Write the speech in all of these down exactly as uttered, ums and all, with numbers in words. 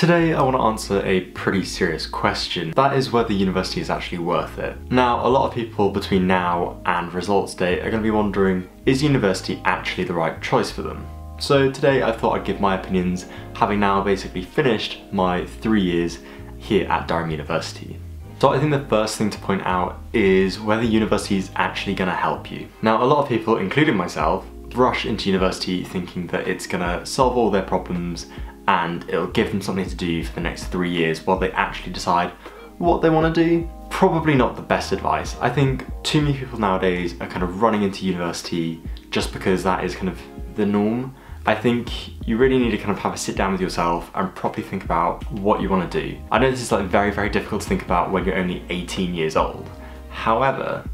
Today I want to answer a pretty serious question. That is whether university is actually worth it. Now, a lot of people between now and results day are going to be wondering, is university actually the right choice for them? So today I thought I'd give my opinions, having now basically finished my three years here at Durham University. So I think the first thing to point out is whether university is actually going to help you. Now, a lot of people, including myself, rush into university thinking that it's going to solve all their problems and it'll give them something to do for the next three years while they actually decide what they want to do. Probably not the best advice. I think too many people nowadays are kind of running into university just because that is kind of the norm. I think you really need to kind of have a sit down with yourself and properly think about what you want to do. I know this is like very, very difficult to think about when you're only eighteen years old. However,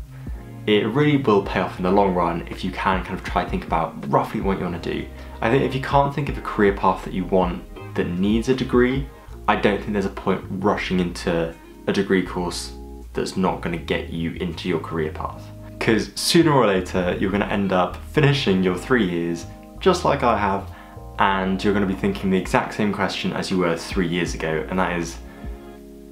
it really will pay off in the long run if you can kind of try to think about roughly what you want to do. I think if you can't think of a career path that you want that needs a degree, I don't think there's a point rushing into a degree course that's not going to get you into your career path. Because sooner or later, you're going to end up finishing your three years just like I have, and you're going to be thinking the exact same question as you were three years ago, and that is,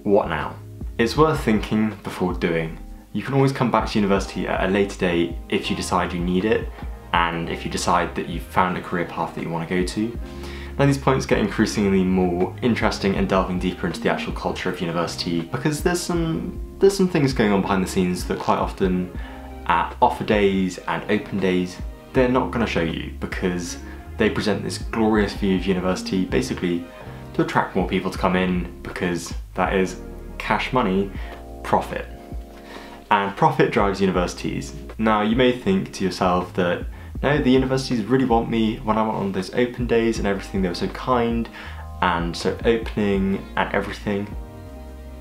what now? It's worth thinking before doing. You can always come back to university at a later date if you decide you need it, and if you decide that you've found a career path that you want to go to. Now, these points get increasingly more interesting and delving deeper into the actual culture of university, because there's some, there's some things going on behind the scenes that quite often at offer days and open days, they're not going to show you, because they present this glorious view of university basically to attract more people to come in, because that is cash money, profit. And profit drives universities. Now, you may think to yourself that, no, the universities really want me. When I went on those open days and everything, they were so kind and so opening and everything.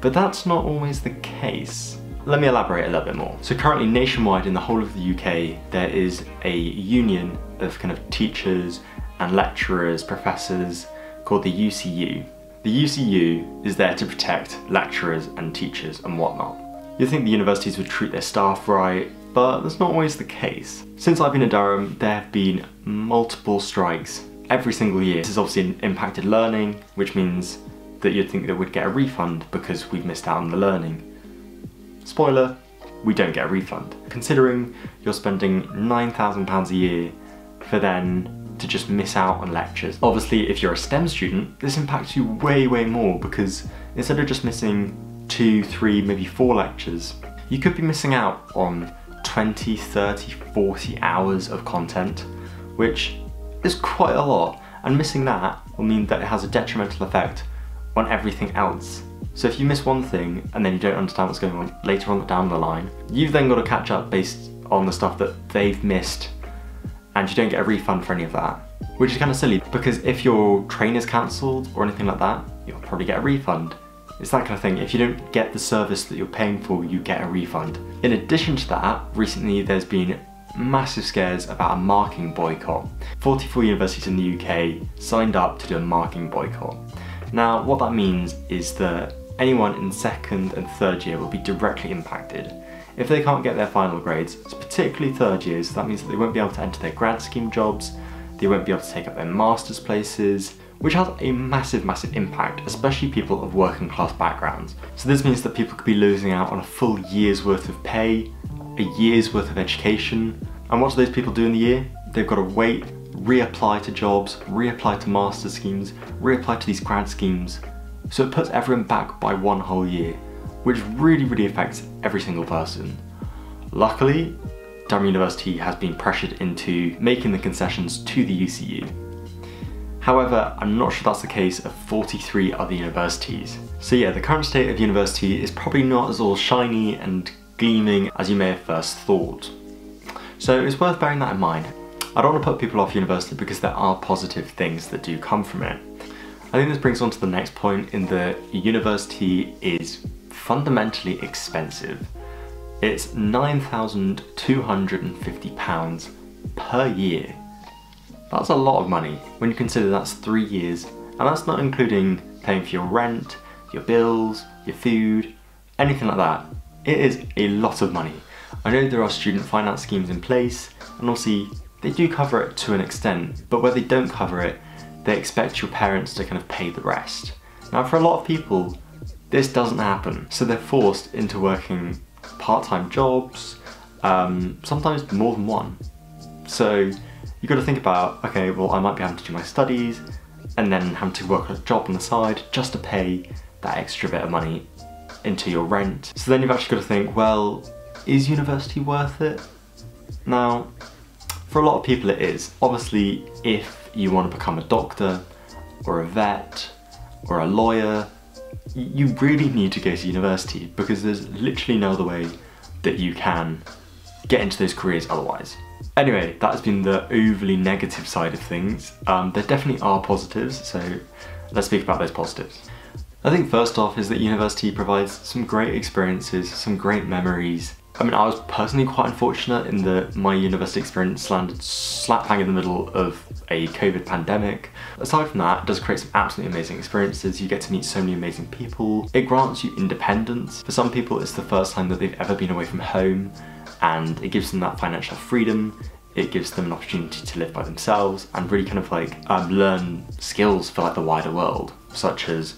But that's not always the case. Let me elaborate a little bit more. So currently nationwide in the whole of the U K, there is a union of kind of teachers and lecturers, professors, called the U C U. The U C U is there to protect lecturers and teachers and whatnot. You'd think the universities would treat their staff right, but that's not always the case. Since I've been in Durham, there have been multiple strikes every single year. This has obviously impacted learning, which means that you'd think that we'd get a refund because we've missed out on the learning. Spoiler, we don't get a refund. Considering you're spending nine thousand pounds a year for then to just miss out on lectures. Obviously, if you're a STEM student, this impacts you way, way more, because instead of just missing two, three, maybe four lectures, you could be missing out on twenty, thirty, forty hours of content, which is quite a lot. And missing that will mean that it has a detrimental effect on everything else. So if you miss one thing and then you don't understand what's going on later on down the line, you've then got to catch up based on the stuff that they've missed, and you don't get a refund for any of that, which is kind of silly, because if your train is cancelled or anything like that, you'll probably get a refund. It's that kind of thing. If you don't get the service that you're paying for, you get a refund. In addition to that, recently there's been massive scares about a marking boycott. forty-four universities in the U K signed up to do a marking boycott. Now, what that means is that anyone in second and third year will be directly impacted. If they can't get their final grades, particularly third years, that means that they won't be able to enter their grad scheme jobs, they won't be able to take up their master's places, which has a massive, massive impact, especially people of working class backgrounds. So this means that people could be losing out on a full year's worth of pay, a year's worth of education. And what do those people do in the year? They've got to wait, reapply to jobs, reapply to master's schemes, reapply to these grad schemes. So it puts everyone back by one whole year, which really, really affects every single person. Luckily, Durham University has been pressured into making the concessions to the U C U. However, I'm not sure that's the case of forty-three other universities. So yeah, the current state of university is probably not as all shiny and gleaming as you may have first thought. So it's worth bearing that in mind. I don't want to put people off university, because there are positive things that do come from it. I think this brings on to the next point, in that university is fundamentally expensive. It's nine thousand two hundred and fifty pounds per year. That's a lot of money when you consider that's three years, and that's not including paying for your rent, your bills, your food, anything like that. It is a lot of money. I know there are student finance schemes in place, and obviously they do cover it to an extent, but where they don't cover it, they expect your parents to kind of pay the rest. Now for a lot of people, this doesn't happen. So they're forced into working part-time jobs, um, sometimes more than one. So you've got to think about, okay, well, I might be having to do my studies and then having to work a job on the side just to pay that extra bit of money into your rent. So then you've actually got to think, well, is university worth it? Now, for a lot of people it is. Obviously, if you want to become a doctor or a vet or a lawyer, you really need to go to university because there's literally no other way that you can get into those careers otherwise. Anyway, that has been the overly negative side of things. Um, there definitely are positives, so let's speak about those positives. I think first off is that university provides some great experiences, some great memories. I mean, I was personally quite unfortunate in that my university experience landed slap bang in the middle of a COVID pandemic. Aside from that, it does create some absolutely amazing experiences. You get to meet so many amazing people. It grants you independence. For some people, it's the first time that they've ever been away from home, and it gives them that financial freedom. It gives them an opportunity to live by themselves and really kind of like um, learn skills for like the wider world, such as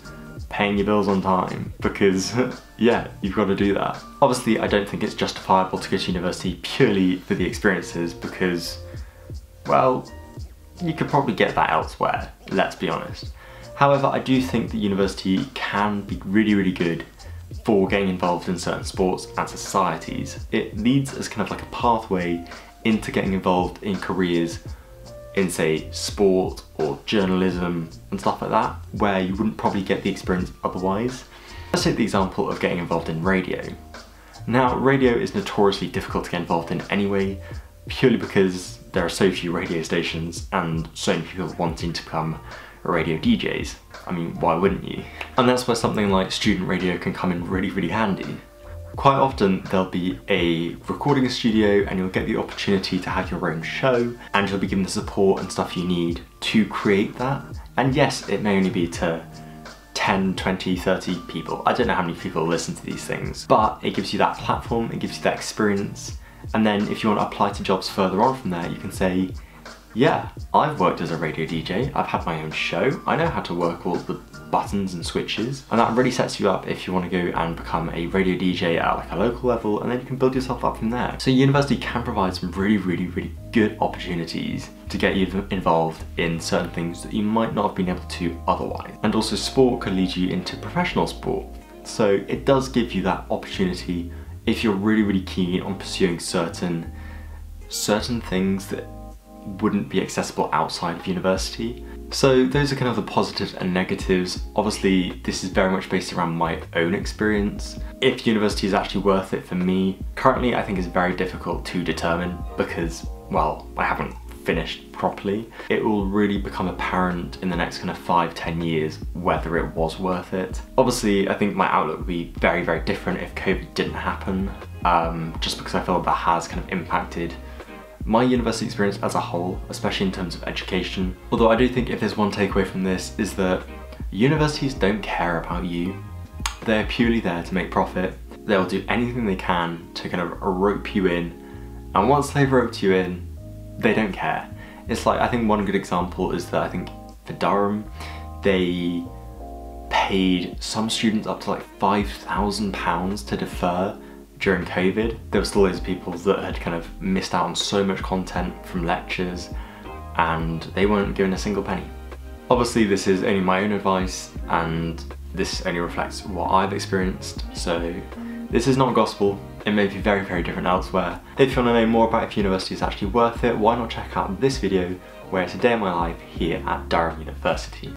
paying your bills on time, because yeah, you've got to do that. Obviously, I don't think it's justifiable to go to university purely for the experiences because, well, you could probably get that elsewhere, let's be honest. However, I do think that university can be really, really good for getting involved in certain sports and societies. It leads as kind of like a pathway into getting involved in careers in, say, sport or journalism and stuff like that, where you wouldn't probably get the experience otherwise. Let's take the example of getting involved in radio. Now, radio is notoriously difficult to get involved in anyway, purely because there are so few radio stations and so many people wanting to become radio D Js. I mean, why wouldn't you? And that's where something like student radio can come in really, really handy. Quite often there'll be a recording studio and you'll get the opportunity to have your own show and you'll be given the support and stuff you need to create that. And yes, it may only be to ten, twenty, thirty people. I don't know how many people listen to these things, but it gives you that platform, it gives you that experience. And then if you want to apply to jobs further on from there, you can say, yeah, I've worked as a radio D J, I've had my own show, I know how to work all the buttons and switches, and that really sets you up if you want to go and become a radio D J at like a local level, and then you can build yourself up from there. So university can provide some really, really, really good opportunities to get you involved in certain things that you might not have been able to otherwise. And also sport can lead you into professional sport, so it does give you that opportunity if you're really, really keen on pursuing certain, certain things that wouldn't be accessible outside of university. So those are kind of the positives and negatives. Obviously, this is very much based around my own experience. If university is actually worth it for me, currently I think it's very difficult to determine because, well, I haven't finished properly. It will really become apparent in the next kind of five, ten years whether it was worth it. Obviously, I think my outlook would be very, very different if COVID didn't happen, um, just because I feel that has kind of impacted my university experience as a whole, especially in terms of education. Although I do think if there's one takeaway from this is that universities don't care about you. They're purely there to make profit. They'll do anything they can to kind of rope you in. And once they've roped you in, they don't care. It's like, I think one good example is that I think for Durham, they paid some students up to like five thousand pounds to defer during COVID. There were still loads of people that had kind of missed out on so much content from lectures and they weren't given a single penny. Obviously this is only my own advice and this only reflects what I've experienced, so this is not gospel. It may be very, very different elsewhere. If you want to know more about if university is actually worth it, why not check out this video where it's a day in my life here at Durham University.